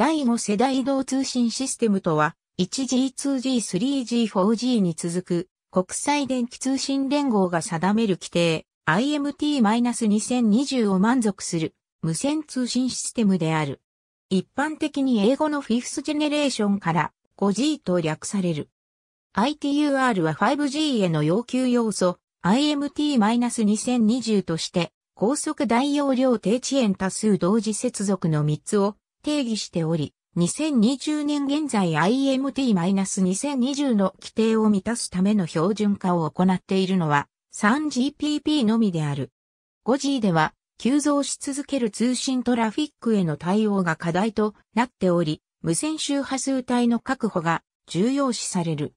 第5世代移動通信システムとは、1G、2G、3G、4G に続く国際電気通信連合が定める規定 IMT-2020 を満足する無線通信システムである。一般的に英語の 5th ジェネレーションから 5G と略される。ITU-R は 5G への要求要素 IMT-2020 として高速大容量低遅延多数同時接続の3つを定義しており、2020年現在 IMT-2020 の規定を満たすための標準化を行っているのは 3GPP のみである。5G では急増し続ける通信トラフィックへの対応が課題となっており、無線周波数帯の確保が重要視される。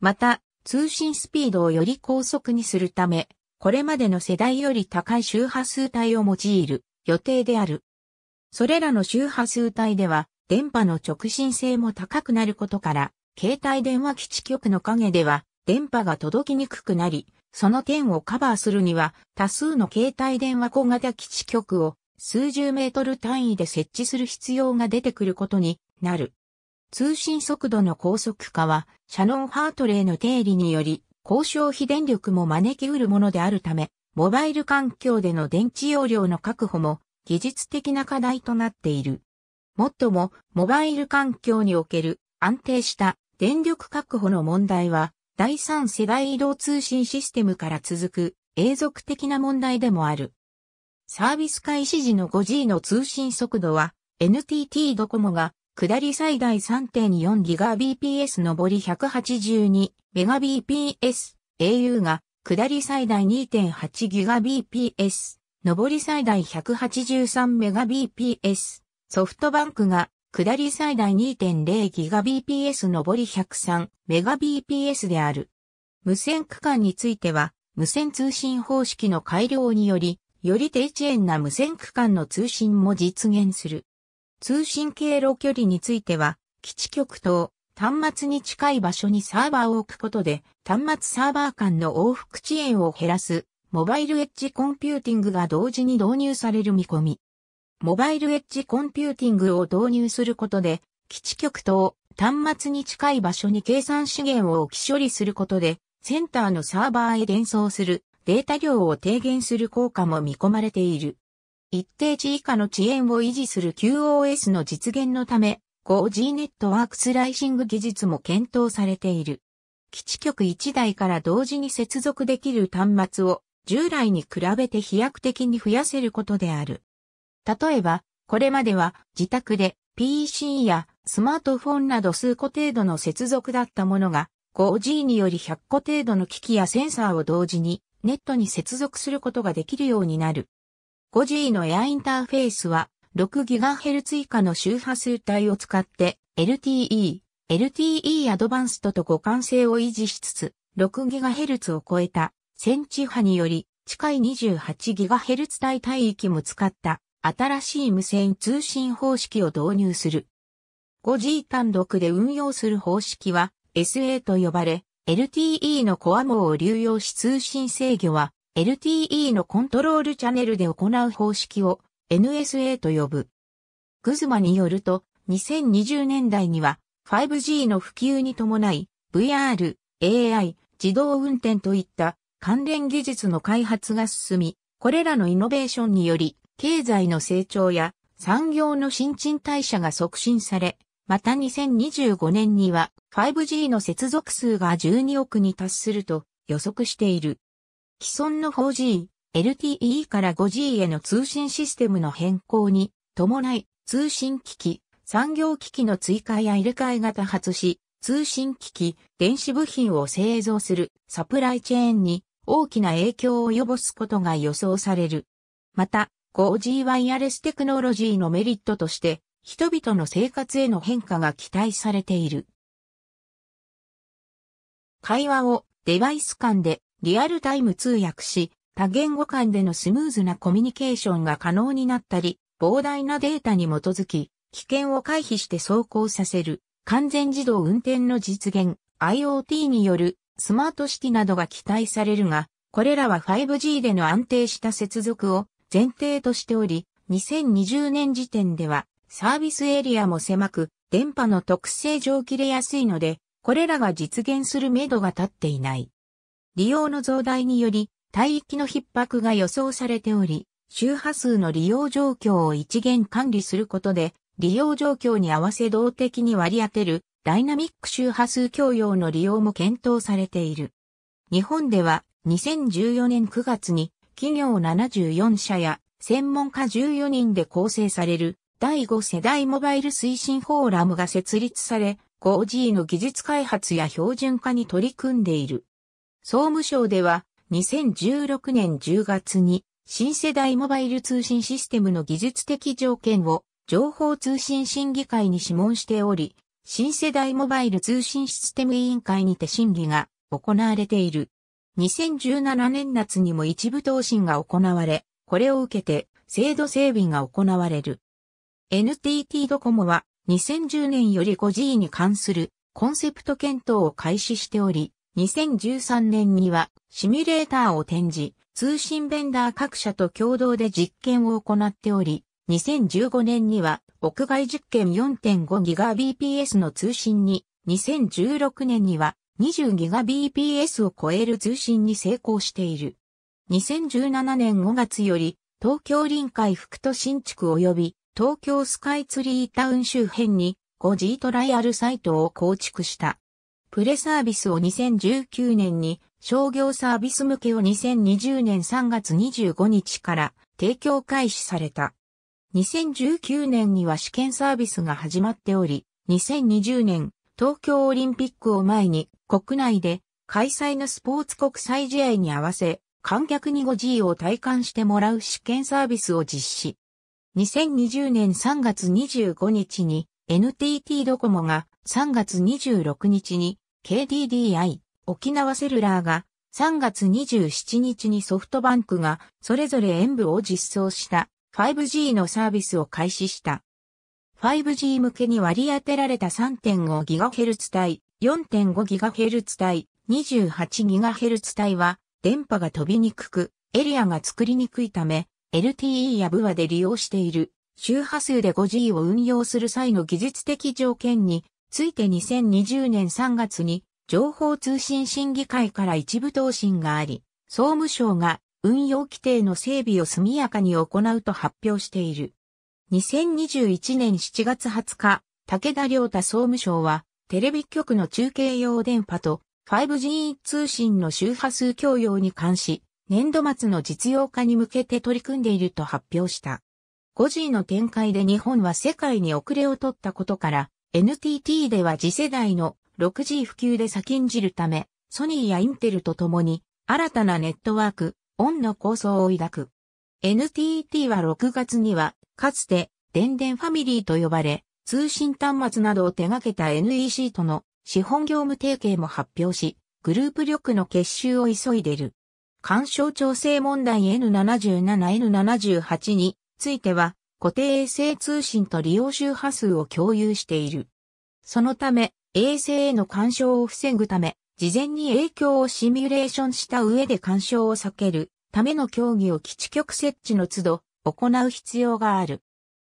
また、通信スピードをより高速にするため、これまでの世代より高い周波数帯を用いる予定である。それらの周波数帯では、電波の直進性も高くなることから、携帯電話基地局の陰では電波が届きにくくなり、その点をカバーするには多数の携帯電話小型基地局を数十メートル単位で設置する必要が出てくることになる。通信速度の高速化はシャノン・ハートレーの定理により、高消費電力も招き得るものであるため、モバイル環境での電池容量の確保も技術的な課題となっている。もっとも、モバイル環境における安定した電力確保の問題は、第3世代移動通信システムから続く永続的な問題でもある。サービス開始時の 5G の通信速度は、NTT ドコモが下り最大 3.4Gbps 上り 182Mbps、au が下り最大 2.8Gbps、上り最大 183Mbps、ソフトバンクが下り最大 2.0Gbps 上り 103Mbps である。無線区間については、無線通信方式の改良により、より低遅延な無線区間の通信も実現する。通信経路距離については、基地局と端末に近い場所にサーバーを置くことで、端末サーバー間の往復遅延を減らす、モバイルエッジコンピューティングが同時に導入される見込み。モバイルエッジコンピューティングを導入することで、基地局と端末に近い場所に計算資源を置き処理することで、センターのサーバーへ伝送するデータ量を低減する効果も見込まれている。一定値以下の遅延を維持する QoS の実現のため、5G ネットワークスライシング技術も検討されている。基地局1台から同時に接続できる端末を従来に比べて飛躍的に増やせることである。例えば、これまでは自宅で PC やスマートフォンなど数個程度の接続だったものが 5G により100個程度の機器やセンサーを同時にネットに接続することができるようになる。5G の AI インターフェースは 6GHz 以下の周波数帯を使って LTE、LTE アドバンストと互換性を維持しつつ 6GHz を超えた線地波により近い 28GHz 帯域も使った新しい無線通信方式を導入する。5G 単独で運用する方式は SA と呼ばれ、LTE のコア網を流用し通信制御は LTE のコントロールチャネルで行う方式を NSA と呼ぶ。GSMAによると、2020年代には 5G の普及に伴い VR、AI、自動運転といった関連技術の開発が進み、これらのイノベーションにより、経済の成長や産業の新陳代謝が促進され、また2025年には 5G の接続数が12億に達すると予測している。既存の 4G、LTE から 5G への通信システムの変更に伴い、通信機器、産業機器の追加や入れ替えが多発し、通信機器、電子部品を製造するサプライチェーンに大きな影響を及ぼすことが予想される。また、5G ワイヤレステクノロジーのメリットとして、人々の生活への変化が期待されている。会話をデバイス間でリアルタイム通訳し、多言語間でのスムーズなコミュニケーションが可能になったり、膨大なデータに基づき、危険を回避して走行させる、完全自動運転の実現、IoT によるスマートシティなどが期待されるが、これらは 5G での安定した接続を前提としており、2020年時点ではサービスエリアも狭く、電波の特性上切れやすいので、これらが実現する目処が立っていない。利用の増大により、帯域の逼迫が予想されており、周波数の利用状況を一元管理することで、利用状況に合わせ動的に割り当てるダイナミック周波数供用の利用も検討されている。日本では2014年9月に企業74社や専門家14人で構成される第5世代モバイル推進フォーラムが設立され、5G の技術開発や標準化に取り組んでいる。総務省では2016年10月に新世代モバイル通信システムの技術的条件を情報通信審議会に諮問しており、新世代モバイル通信システム委員会にて審議が行われている。2017年夏にも一部答申が行われ、これを受けて制度整備が行われる。NTT ドコモは2010年より 5G に関するコンセプト検討を開始しており、2013年にはシミュレーターを展示、通信ベンダー各社と共同で実験を行っており、2015年には屋外実験 4.5GBps の通信に、2016年には 20GBps を超える通信に成功している。2017年5月より、東京臨海副都心地区及び東京スカイツリータウン周辺に 5G トライアルサイトを構築した。プレサービスを2019年に、商業サービス向けを2020年3月25日から提供開始された。2019年には試験サービスが始まっており、2020年東京オリンピックを前に国内で開催のスポーツ国際試合に合わせ、観客に 5G を体感してもらう試験サービスを実施。2020年3月25日に NTT ドコモが3月26日に KDDI 沖縄セルラーが3月27日にソフトバンクがそれぞれ演舞を実装した。5G のサービスを開始した。5G 向けに割り当てられた 3.5GHz 帯、4.5GHz 帯、28GHz 帯は電波が飛びにくく、エリアが作りにくいため、LTE やVUAで利用している周波数で 5G を運用する際の技術的条件について2020年3月に情報通信審議会から一部答申があり、総務省が運用規定の整備を速やかに行うと発表している。2021年7月20日、武田良太総務省は、テレビ局の中継用電波と 5G 通信の周波数供用に関し、年度末の実用化に向けて取り組んでいると発表した。5G の展開で日本は世界に遅れを取ったことから、NTT では次世代の 6G 普及で先んじるため、ソニーやインテルと共に、新たなネットワーク、オンの構想を抱く。NTT は6月には、かつて、電電ファミリーと呼ばれ、通信端末などを手掛けた NEC との資本業務提携も発表し、グループ力の結集を急いでいる。干渉調整問題 N77、N78 については、固定衛星通信と利用周波数を共有している。そのため、衛星への干渉を防ぐため、事前に影響をシミュレーションした上で干渉を避けるための協議を基地局設置の都度行う必要がある。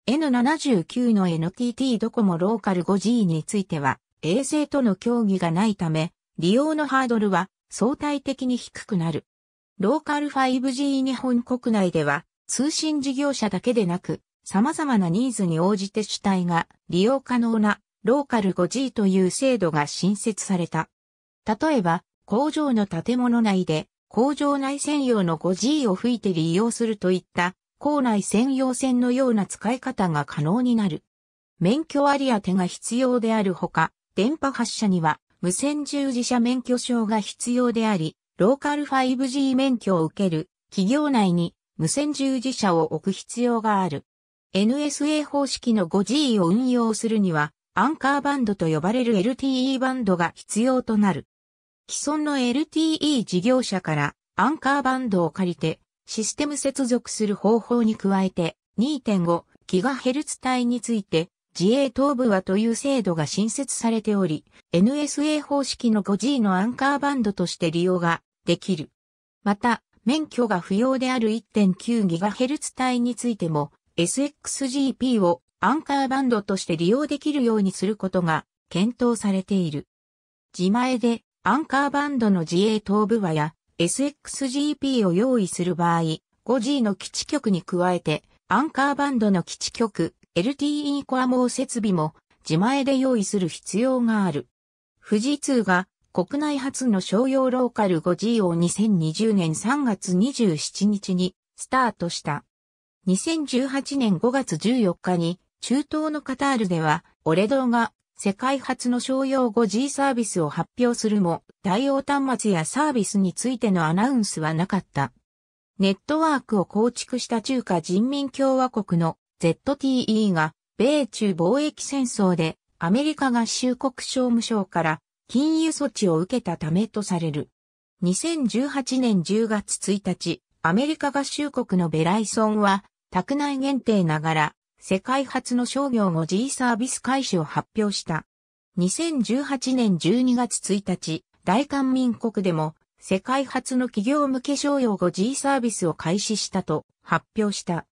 N79 の NTT ドコモローカル 5G については衛星との協議がないため利用のハードルは相対的に低くなる。ローカル 5G 日本国内では通信事業者だけでなく様々なニーズに応じて主体が利用可能なローカル 5G という制度が新設された。例えば、工場の建物内で、工場内専用の 5G を吹いて利用するといった、構内専用線のような使い方が可能になる。免許あり当てが必要であるほか、電波発射には、無線従事者免許証が必要であり、ローカル 5G 免許を受ける、企業内に無線従事者を置く必要がある。NSA 方式の 5G を運用するには、アンカーバンドと呼ばれる LTE バンドが必要となる。既存の LTE 事業者からアンカーバンドを借りてシステム接続する方法に加えて 2.5GHz 帯について自衛東部はという制度が新設されており NSA 方式の 5G のアンカーバンドとして利用ができる。また免許が不要である 1.9GHz 帯についても SXGP をアンカーバンドとして利用できるようにすることが検討されている。自前でアンカーバンドの自衛頭部話や SXGP を用意する場合、5G の基地局に加えてアンカーバンドの基地局 LTE コア網設備も自前で用意する必要がある。富士通が国内初の商用ローカル 5G を2020年3月27日にスタートした。2018年5月14日に中東のカタールではオレドが世界初の商用 5G サービスを発表するも対応端末やサービスについてのアナウンスはなかった。ネットワークを構築した中華人民共和国の ZTE が米中貿易戦争でアメリカ合衆国商務省から禁輸措置を受けたためとされる。2018年10月1日、アメリカ合衆国のベライソンは宅内限定ながら世界初の商業 5G サービス開始を発表した。2018年12月1日、大韓民国でも世界初の企業向け商用 5G サービスを開始したと発表した。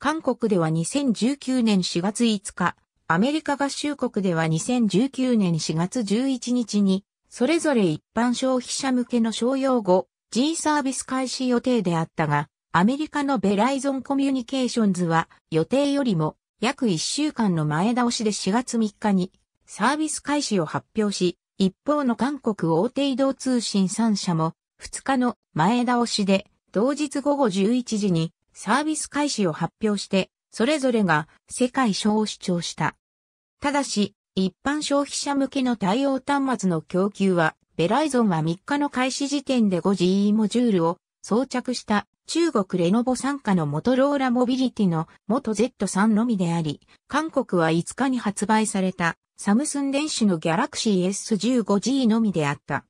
韓国では2019年4月5日、アメリカ合衆国では2019年4月11日に、それぞれ一般消費者向けの商用 5G サービス開始予定であったが、アメリカのベライゾンコミュニケーションズは予定よりも約1週間の前倒しで4月3日にサービス開始を発表し、一方の韓国大手移動通信3社も2日の前倒しで同日午後11時にサービス開始を発表して、それぞれが世界初を主張した。ただし、一般消費者向けの対応端末の供給は、ベライゾンは3日の開始時点で 5G モジュールを装着した中国レノボ傘下のモトローラモビリティの元 Z3 のみであり、韓国は5日に発売されたサムスン電子のギャラクシー S15G のみであった。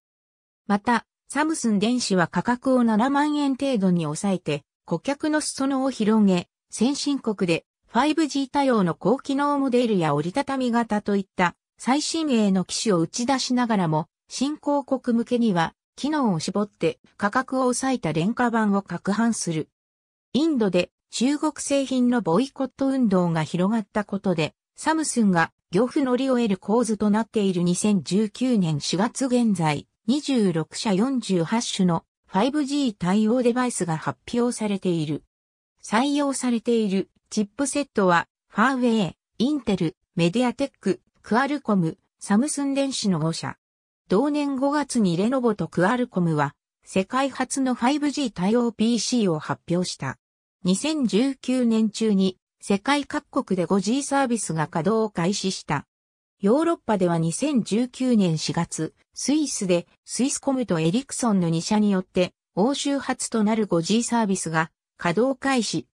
また、サムスン電子は価格を7万円程度に抑えて、顧客の裾野を広げ、先進国で 5G 対応の高機能モデルや折りたたみ型といった最新鋭の機種を打ち出しながらも、新興国向けには機能を絞って価格を抑えた廉価版を拡販する。インドで中国製品のボイコット運動が広がったことで、サムスンが漁夫乗りを得る構図となっている2019年4月現在、26社48種の5G 対応デバイスが発表されている。採用されているチップセットは、ファーウェイ、インテル、メディアテック、クアルコム、サムスン電子の5社。同年5月にレノボとクアルコムは、世界初の 5G 対応 PC を発表した。2019年中に、世界各国で 5G サービスが稼働を開始した。ヨーロッパでは2019年4月、スイスでスイスコムとエリクソンの2社によって欧州初となる 5G サービスが稼働開始。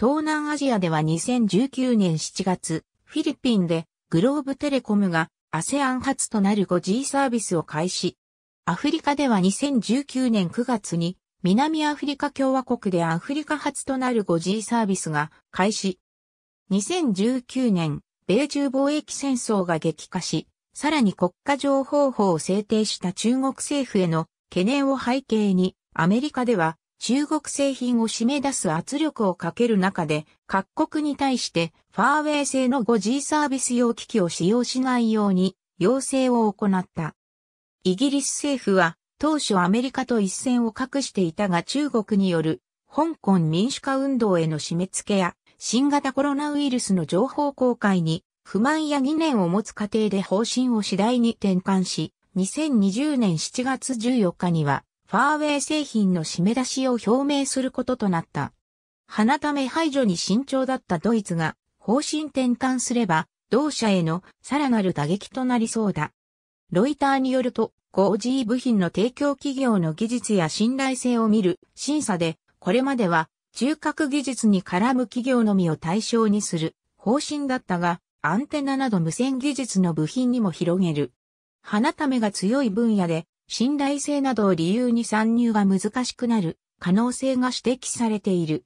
東南アジアでは2019年7月、フィリピンでグローブテレコムが ASEAN 初となる 5G サービスを開始。アフリカでは2019年9月に南アフリカ共和国でアフリカ初となる 5G サービスが開始。2019年、米中貿易戦争が激化し、さらに国家情報法を制定した中国政府への懸念を背景に、アメリカでは中国製品を締め出す圧力をかける中で、各国に対してファーウェイ製の 5G サービス用機器を使用しないように要請を行った。イギリス政府は当初アメリカと一線を画していたが中国による香港民主化運動への締め付けや、新型コロナウイルスの情報公開に不満や疑念を持つ過程で方針を次第に転換し、2020年7月14日にはファーウェイ製品の締め出しを表明することとなった。花ため排除に慎重だったドイツが方針転換すれば同社へのさらなる打撃となりそうだ。ロイターによると 5G 部品の提供企業の技術や信頼性を見る審査でこれまでは中核技術に絡む企業のみを対象にする方針だったが、アンテナなど無線技術の部品にも広げる。花ためが強い分野で信頼性などを理由に参入が難しくなる可能性が指摘されている。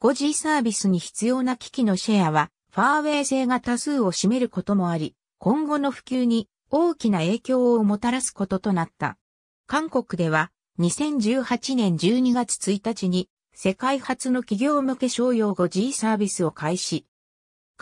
5G サービスに必要な機器のシェアはファーウェイ製が多数を占めることもあり、今後の普及に大きな影響をもたらすこととなった。韓国では2018年12月1日に世界初の企業向け商用 5G サービスを開始。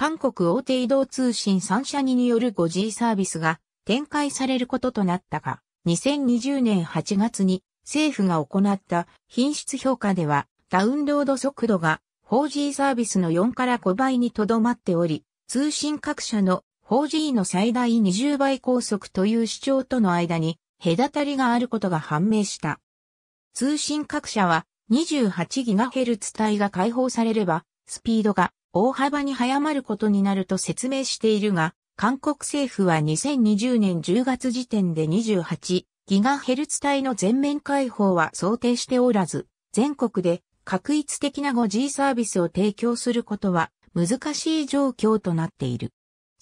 韓国大手移動通信3社による 5G サービスが展開されることとなったが、2020年8月に政府が行った品質評価では、ダウンロード速度が 4G サービスの4から5倍にとどまっており、通信各社の 4G の最大20倍高速という主張との間に隔たりがあることが判明した。通信各社は 28GHz 帯が開放されれば、スピードが大幅に早まることになると説明しているが、韓国政府は2020年10月時点で 28GHz 帯の全面開放は想定しておらず、全国で画一的な 5G サービスを提供することは難しい状況となっている。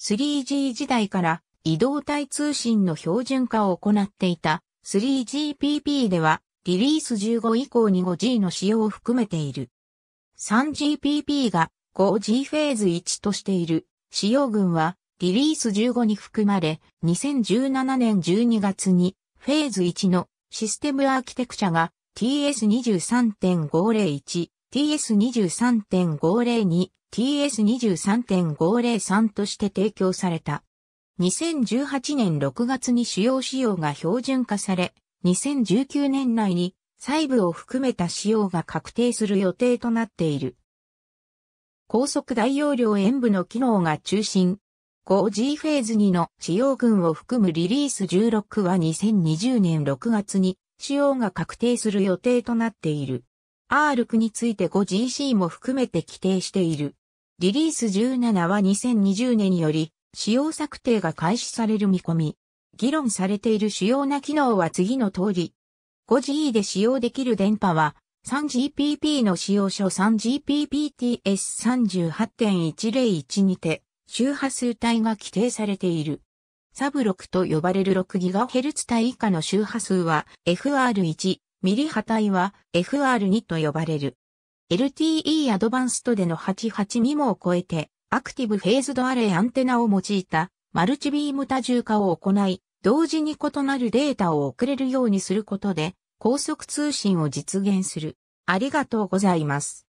3G 時代から移動帯通信の標準化を行っていた 3GPP ではリリース15以降に 5G の使用を含めている。3GPP が 5G フェーズ1としている使用群はリリース15に含まれ、2017年12月にフェーズ1のシステムアーキテクチャが TS23.501、TS23.502、TS23.503 として提供された。2018年6月に主要仕様が標準化され、2019年内に細部を含めた仕様が確定する予定となっている。高速大容量演武の機能が中心。5G フェーズ2の使用群を含むリリース16は2020年6月に使用が確定する予定となっている。R9 について 5GC も含めて規定している。リリース17は2020年より使用策定が開始される見込み。議論されている主要な機能は次の通り。5G で使用できる電波は 3GPP の使用書 3GPPTS38.101 にて周波数帯が規定されている。サブ6と呼ばれる 6GHz 帯以下の周波数は FR1。ミリ波帯は FR2 と呼ばれる。LTE アドバンストでの 88MIMO を超えて、アクティブフェーズドアレイアンテナを用いたマルチビーム多重化を行い、同時に異なるデータを送れるようにすることで、高速通信を実現する。ありがとうございます。